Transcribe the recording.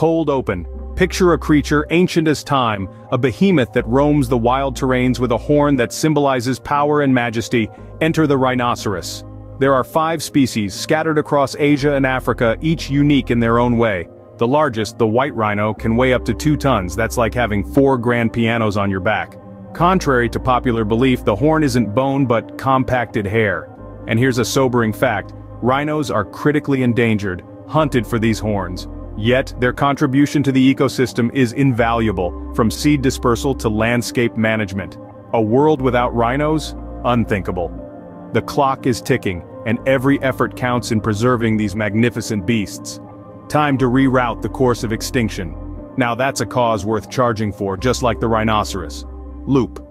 cold open, picture a creature ancient as time, a behemoth that roams the wild terrains with a horn that symbolizes power and majesty. Enter the rhinoceros. There are 5 species scattered across Asia and Africa, each unique in their own way. The largest, the white rhino, can weigh up to 2 tons. That's like having 4 grand pianos on your back. Contrary to popular belief, the horn isn't bone but compacted hair. And here's a sobering fact: rhinos are critically endangered, hunted for these horns. Yet, their contribution to the ecosystem is invaluable, from seed dispersal to landscape management. A world without rhinos? Unthinkable. The clock is ticking, and every effort counts in preserving these magnificent beasts. Time to reroute the course of extinction. Now that's a cause worth charging for, just like the rhinoceros. Loop.